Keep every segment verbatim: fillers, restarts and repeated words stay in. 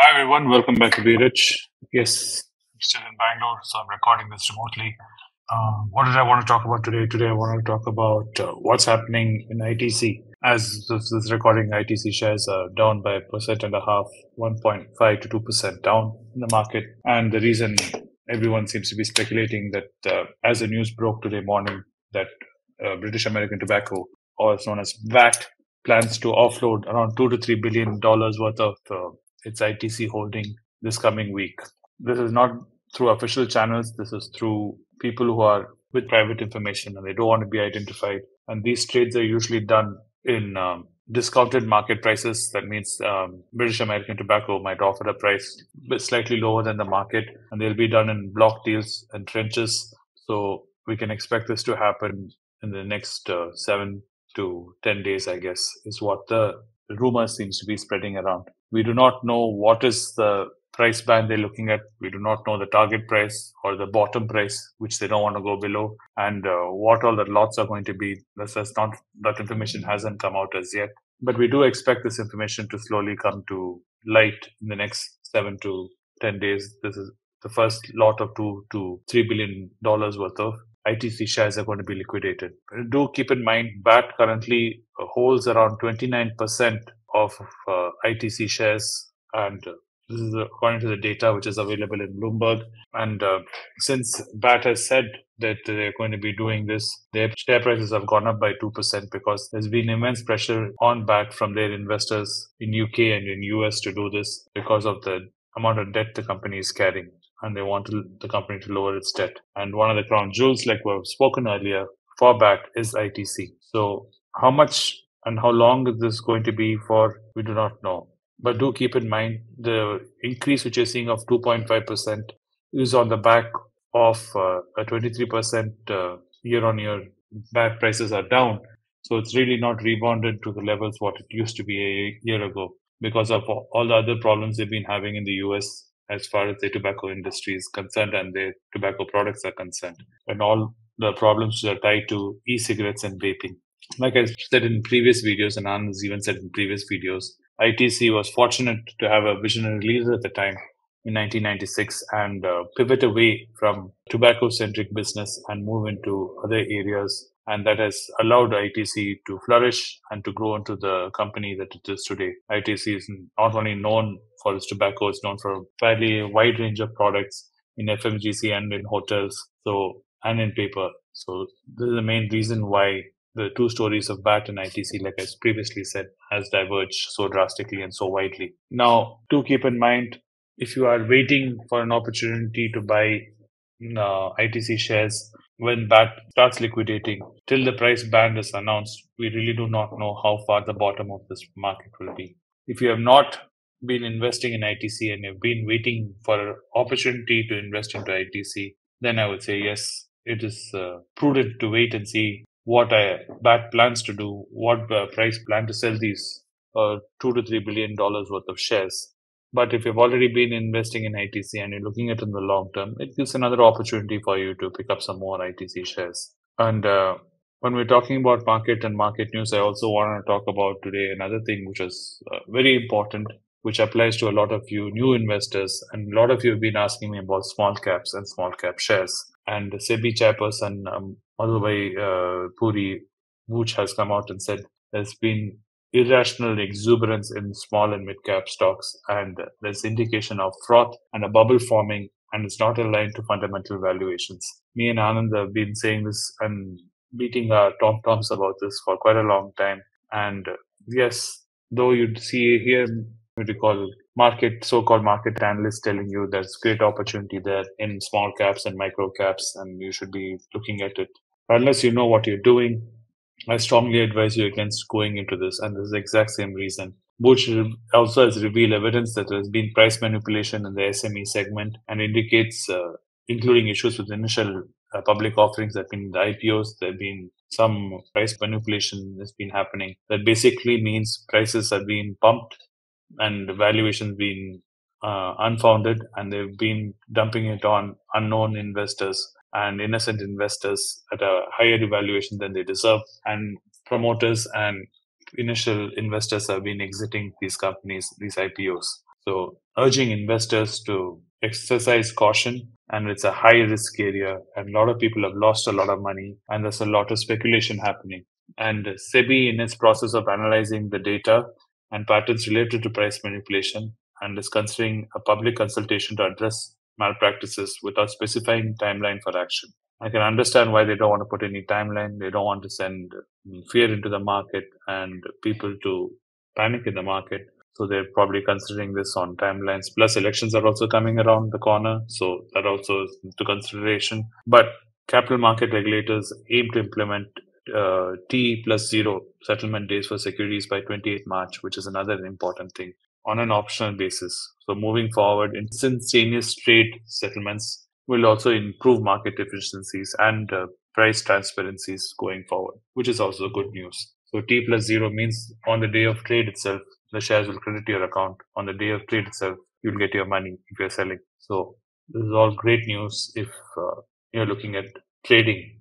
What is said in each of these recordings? Hi everyone, welcome back to Be Rich. Yes, I'm still in Bangalore, so I'm recording this remotely. Um, what did I want to talk about today? Today I want to talk about uh, what's happening in I T C. As this, this recording, I T C shares are down by a percent and a half, one point five to two percent down in the market. And the reason everyone seems to be speculating that uh, as the news broke today morning that uh, British American Tobacco, also known as B A T, plans to offload around two to three billion dollars worth of uh, its I T C holding this coming week. This is not through official channels. This is through people who are with private information and they don't want to be identified. And these trades are usually done in um, discounted market prices. That means um, British American Tobacco might offer a price slightly lower than the market, and they'll be done in block deals and trenches. So we can expect this to happen in the next uh, seven to ten days, I guess, is what the rumor seems to be spreading around. We do not know what is the price band they're looking at. We do not know the target price or the bottom price, which they don't want to go below, and uh, what all the lots are going to be. This has not, that information hasn't come out as yet. But we do expect this information to slowly come to light in the next seven to ten days. This is the first lot of two to three billion dollars worth of I T C shares are going to be liquidated. Do keep in mind, B A T currently holds around twenty-nine percent of uh, I T C shares, and uh, this is according to the data which is available in Bloomberg. And uh, since B A T has said that they're going to be doing this, their share prices have gone up by two percent because there's been immense pressure on B A T from their investors in U K and in U S to do this because of the amount of debt the company is carrying, and they want to, the company to lower its debt. And one of the crown jewels, like we've spoken earlier, for B A T is I T C. So how much and how long is this going to be for, we do not know. But do keep in mind, the increase which you're seeing of two point five percent is on the back of uh, a twenty-three percent uh, year-on-year. B A T prices are down. So it's really not rebounded to the levels what it used to be a year ago because of all the other problems they've been having in the U S as far as the tobacco industry is concerned and their tobacco products are concerned, and all the problems that are tied to e-cigarettes and vaping. Like I said in previous videos, and Anand has even said in previous videos, I T C was fortunate to have a visionary leader at the time in nineteen ninety-six and uh, pivot away from tobacco-centric business and move into other areas. And that has allowed I T C to flourish and to grow into the company that it is today. I T C is not only known for its tobacco, it's known for a fairly wide range of products in F M C G and in hotels, so and in paper. So this is the main reason why the two stories of B A T and I T C, like I previously said, has diverged so drastically and so widely. Now, do keep in mind, if you are waiting for an opportunity to buy uh, I T C shares, when B A T starts liquidating, till the price band is announced, we really do not know how far the bottom of this market will be. If you have not been investing in I T C and you've been waiting for an opportunity to invest into I T C, then I would say, yes, it is uh, prudent to wait and see what I, B A T plans to do, what uh, price plan to sell these uh, two to three billion dollars worth of shares. But if you've already been investing in I T C and you're looking at it in the long term, it gives another opportunity for you to pick up some more I T C shares. And uh, when we're talking about market and market news, I also want to talk about today another thing which is uh, very important, which applies to a lot of you new investors. And a lot of you have been asking me about small caps and small cap shares. And SEBI chairperson, um, all the way, uh, Puri Buch has come out and said there's been irrational exuberance in small and mid-cap stocks, and there's indication of froth and a bubble forming, and it's not aligned to fundamental valuations. Me and Anand have been saying this and beating our tom-toms about this for quite a long time. And yes, though you'd see here, you recall market, so-called market analysts telling you there's great opportunity there in small caps and micro caps, and you should be looking at it. Unless you know what you're doing, I strongly advise you against going into this, and this is the exact same reason. Buch also has revealed evidence that there has been price manipulation in the S M E segment, and indicates, uh, including issues with initial uh, public offerings that have been the I P Os, there have been some price manipulation that's been happening. That basically means prices are being pumped and valuations being uh, unfounded, and they've been dumping it on unknown investors and innocent investors at a higher valuation than they deserve. And promoters and initial investors have been exiting these companies, these I P Os. So urging investors to exercise caution, and it's a high risk area and a lot of people have lost a lot of money and there's a lot of speculation happening. And SEBI, in its process of analyzing the data and patterns related to price manipulation, and is considering a public consultation to address malpractices without specifying timeline for action. I can understand why they don't want to put any timeline. They don't want to send fear into the market and people to panic in the market. So they're probably considering this on timelines. Plus, elections are also coming around the corner. So that also is into consideration. But capital market regulators aim to implement uh, T plus zero settlement days for securities by the twenty-eighth of March, which is another important thing, on an optional basis. So moving forward, instantaneous trade settlements will also improve market efficiencies and uh, price transparencies going forward, which is also good news. So T plus zero means on the day of trade itself, the shares will credit your account. On the day of trade itself, you'll get your money if you're selling. So this is all great news if uh, you're looking at trading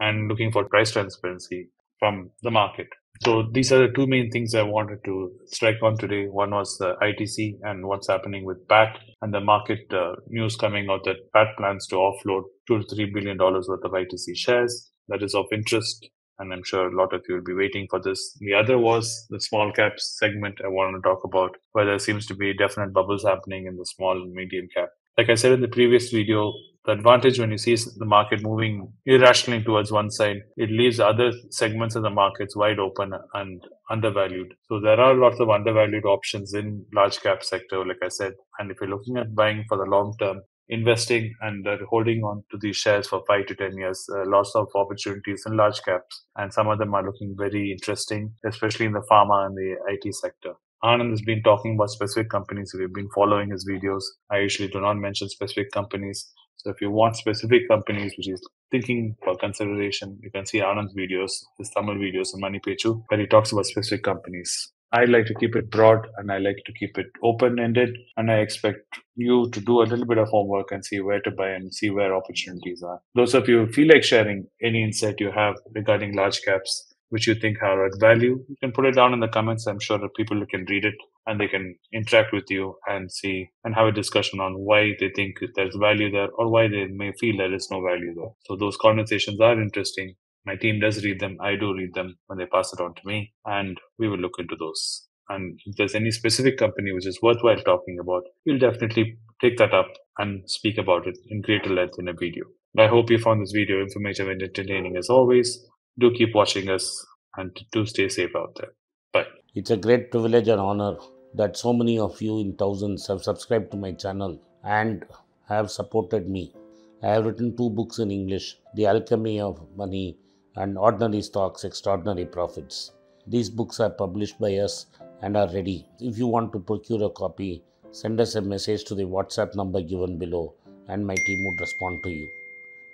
and looking for price transparency from the market. So these are the two main things I wanted to strike on today. One was the I T C and what's happening with B A T, and the market uh, news coming out that B A T plans to offload two to three billion dollars worth of I T C shares. That is of interest, and I'm sure a lot of you will be waiting for this. The other was the small caps segment I wanted to talk about, where there seems to be definite bubbles happening in the small and medium cap. Like I said in the previous video, the advantage when you see the market moving irrationally towards one side, it leaves other segments of the markets wide open and undervalued. So there are lots of undervalued options in large cap sector, like I said. And if you're looking at buying for the long term, investing and uh, holding on to these shares for five to ten years, uh, lots of opportunities in large caps. And some of them are looking very interesting, especially in the pharma and the I T sector. Anand has been talking about specific companies. If you've been following his videos, I usually do not mention specific companies. So if you want specific companies which is thinking for consideration, you can see Anand's videos, his Tamil videos on Money Pechu, where he talks about specific companies. I like to keep it broad and I like to keep it open-ended, and I expect you to do a little bit of homework and see where to buy and see where opportunities are. Those of you who feel like sharing any insight you have regarding large caps, which you think are at value, you can put it down in the comments. I'm sure that people can read it and they can interact with you and see and have a discussion on why they think there's value there or why they may feel there is no value there. So those conversations are interesting. My team does read them. I do read them when they pass it on to me, and we will look into those. And if there's any specific company which is worthwhile talking about, we'll definitely take that up and speak about it in greater length in a video. I hope you found this video informative and entertaining as always. Do keep watching us and do stay safe out there. Bye. It's a great privilege and honor that so many of you in thousands have subscribed to my channel and have supported me. I have written two books in English, The Alchemy of Money and Ordinary Stocks, Extraordinary Profits. These books are published by us and are ready. If you want to procure a copy, send us a message to the WhatsApp number given below and my team would respond to you.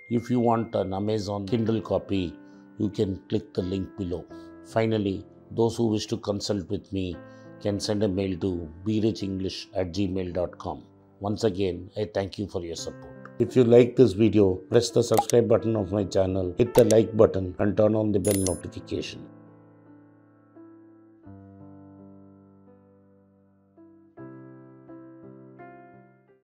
If you want an Amazon Kindle copy, you can click the link below. Finally, those who wish to consult with me can send a mail to berichenglish at gmail dot com. Once again, I thank you for your support. If you like this video, press the subscribe button of my channel, hit the like button and turn on the bell notification.